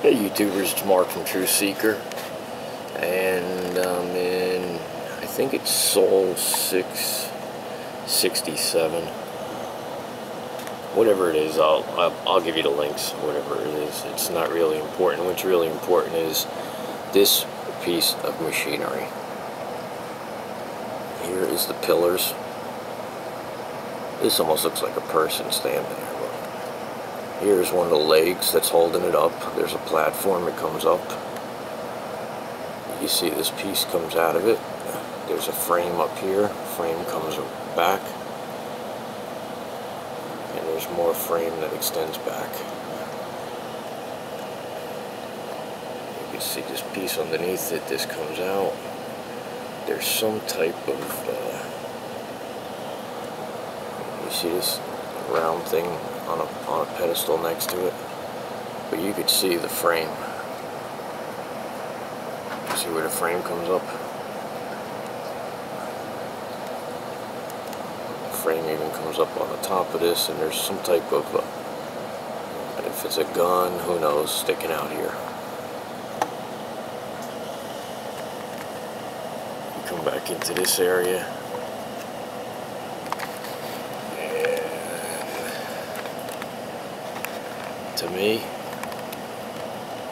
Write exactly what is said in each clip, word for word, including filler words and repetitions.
Hey YouTubers, it's Mark from True Seeker, and I'm um, in, I think it's Sol six sixty-seven, whatever it is. I'll, I'll, I'll give you the links, whatever it is. It's not really important. What's really important is this piece of machinery. Here is the pillars. This almost looks like a person standing there. Here's one of the legs that's holding it up. There's a platform, it comes up. You see this piece comes out of it. There's a frame up here. Frame comes back. And there's more frame that extends back. You can see this piece underneath it. This comes out. There's some type of... Uh, you see this round thing on a, on a pedestal next to it, but you could see the frame. See where the frame comes up? The frame even comes up on the top of this, and there's some type of, uh, if it's a gun, who knows, sticking out here. You come back into this area. To me,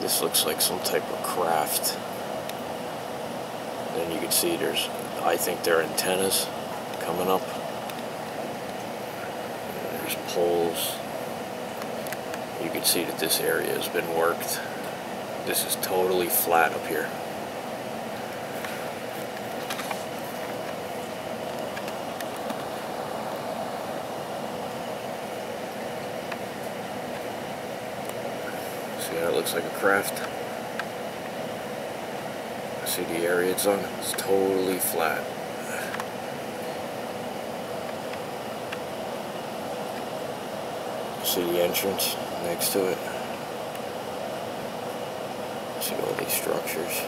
this looks like some type of craft. Then you can see there's, I think they're antennas coming up. And there's poles. You can see that this area has been worked. This is totally flat up here. See how it looks like a craft? See the area it's on? It's totally flat. See the entrance next to it? See all these structures?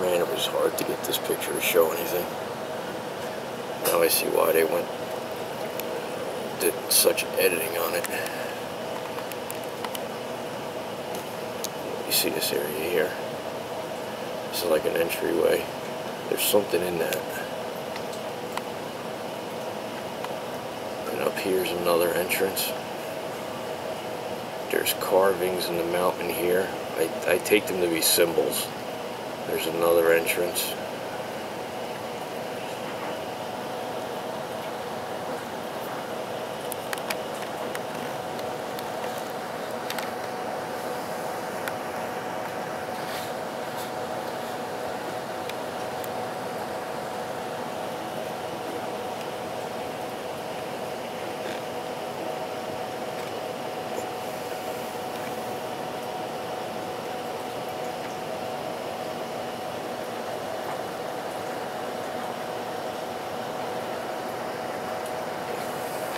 Man, it was hard to get this picture to show anything. Now I see why they went did such editing on it. You see this area here? This is like an entryway. There's something in that. And up here's another entrance. There's carvings in the mountain here. I, I take them to be symbols. There's another entrance.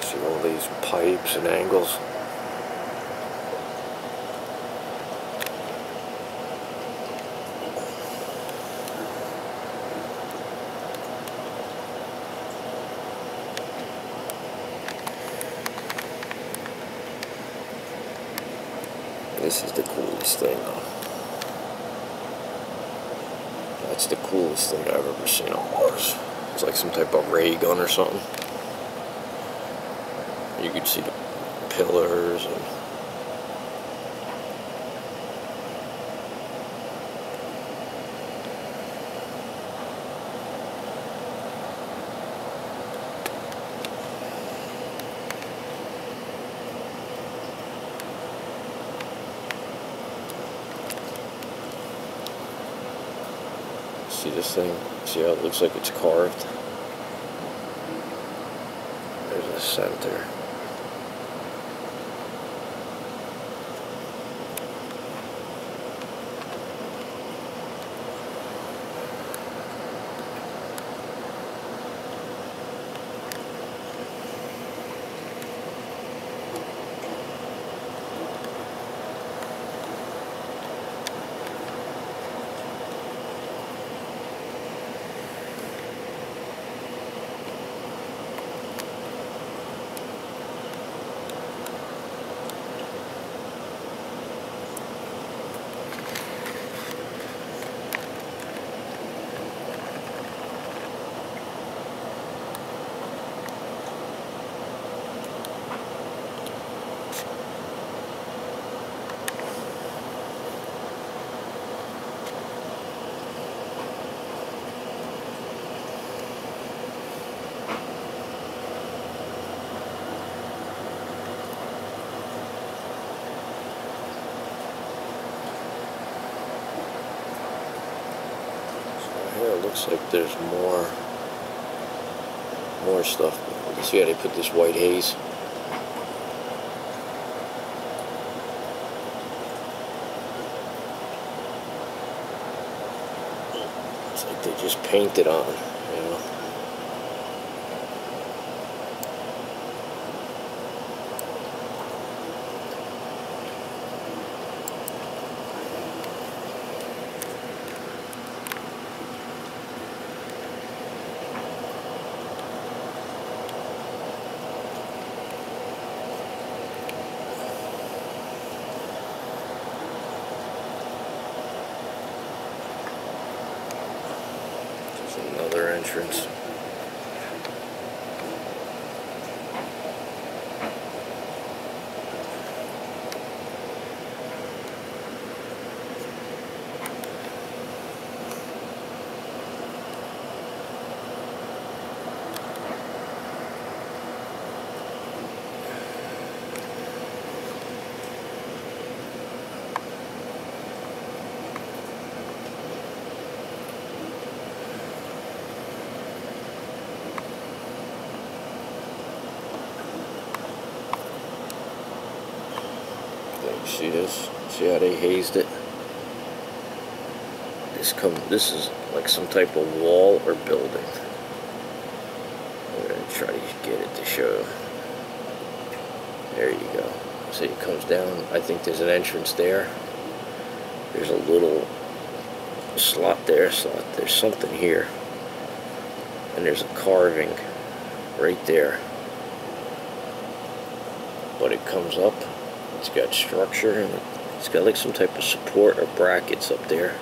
See all these pipes and angles. This is the coolest thing though. That's the coolest thing I've ever seen on Mars. It's like some type of ray gun or something. You could see the pillars and see this thing? See how it looks like it's carved? There's a center. Here it looks like there's more more stuff. You can see how they put this white haze. It's like they just painted on, you know. Another entrance. See this? See how they hazed it? This come. This is like some type of wall or building. I'm gonna try to get it to show. There you go. See, it comes down. I think there's an entrance there. There's a little slot there. Slot. There's something here, and there's a carving right there. But it comes up. It's got structure and it's got like some type of support or brackets up there.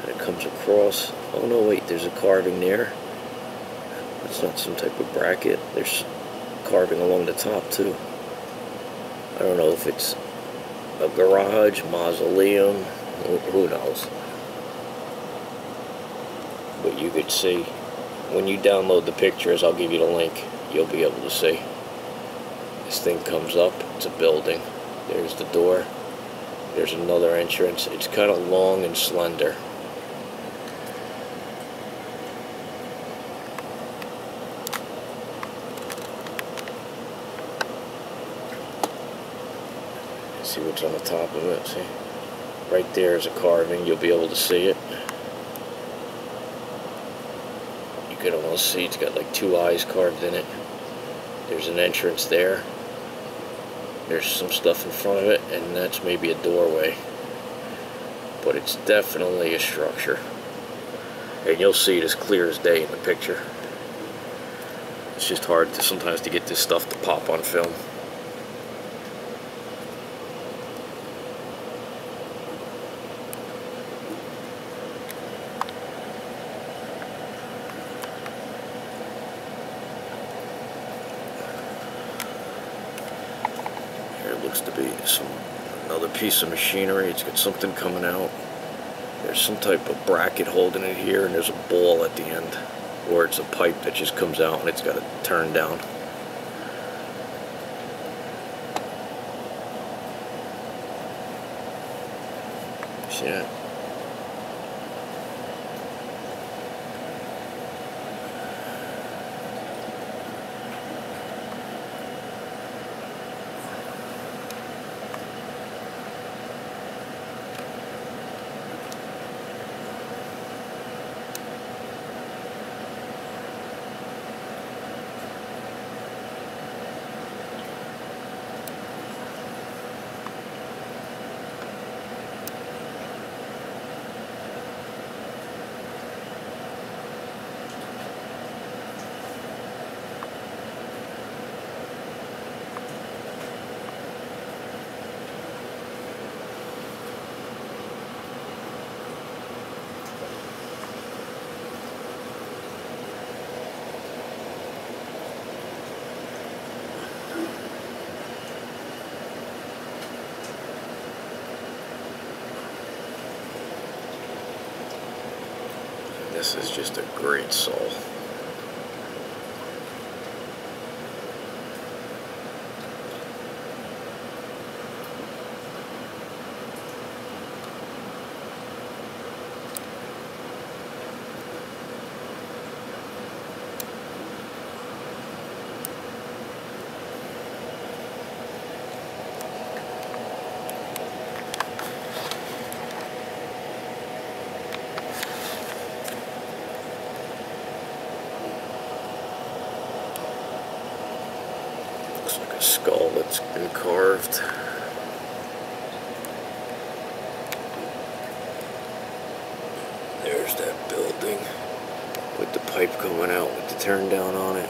And it comes across. Oh no, wait, there's a carving there. That's not some type of bracket. There's carving along the top too. I don't know if it's a garage, mausoleum, who knows. But you could see, when you download the pictures, I'll give you the link, you'll be able to see. This thing comes up, it's a building, there's the door, there's another entrance, it's kind of long and slender. Let's see what's on the top of it, see? Right there is a carving, you'll be able to see it. You can almost see it's got like two eyes carved in it. There's an entrance there. There's some stuff in front of it, and that's maybe a doorway. But it's definitely a structure. And you'll see it as clear as day in the picture. It's just hard to, sometimes to get this stuff to pop on film. Looks to be some another piece of machinery. It's got something coming out. There's some type of bracket holding it here, and there's a ball at the end, or it's a pipe that just comes out and it's got to turn down. See that? This is just a great Sol. skull that's been carved. There's that building with the pipe coming out with the turn down on it.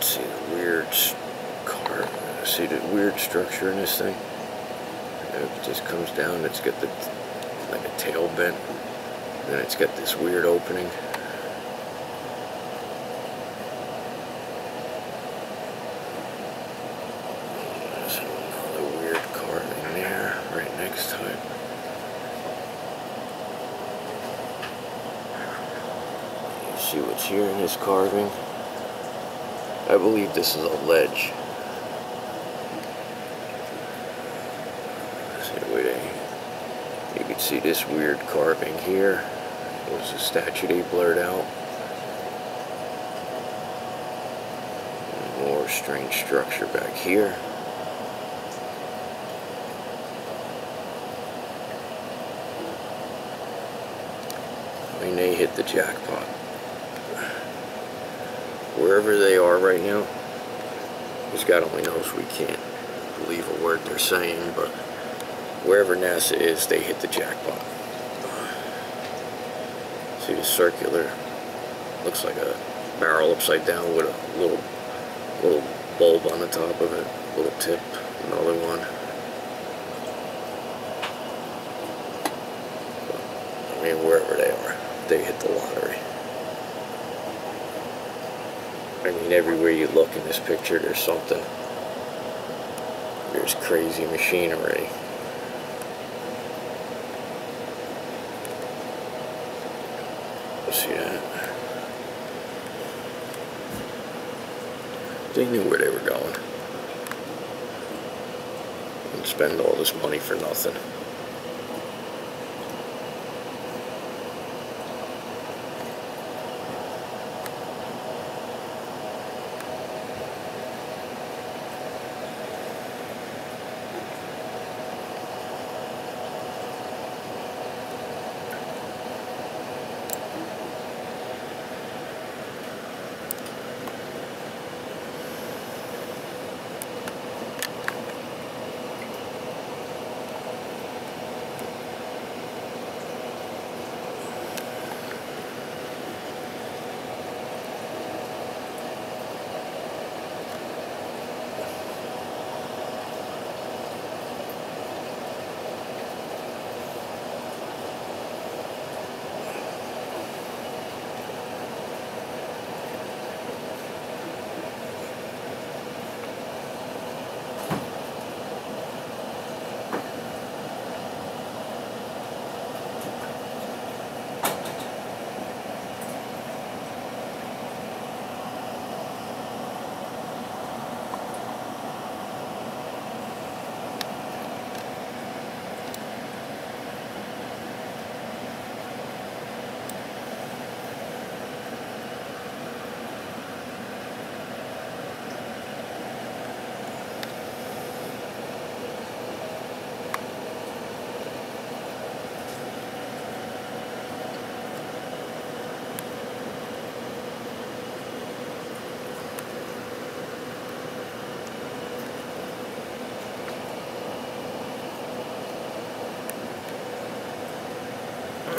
See the weird car. See the weird structure in this thing. And it just comes down. It's got the like a tail bent, and it's got this weird opening. There's another weird car in there, right next to it. You see what's here in this carving. I believe this is a ledge. You can see this weird carving here. It was a statue they blurred out. More strange structure back here. I mean, they hit the jackpot. Wherever they are right now, because God only knows, we can't believe a word they're saying, but wherever NASA is, they hit the jackpot. See the circular, looks like a barrel upside down with a little little bulb on the top of it, little tip, another one. But, I mean, wherever they are, they hit the lottery. I mean, everywhere you look in this picture, there's something. There's crazy machinery. See that? They knew where they were going. And spend all this money for nothing.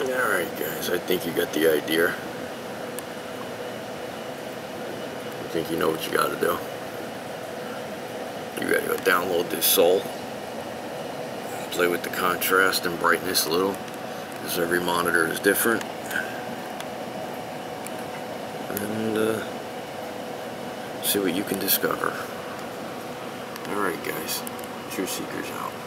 Alright guys, I think you got the idea. I think you know what you gotta do. You gotta go download this Sol. Play with the contrast and brightness a little, because every monitor is different. And uh, see what you can discover. Alright guys, True Seeker's out.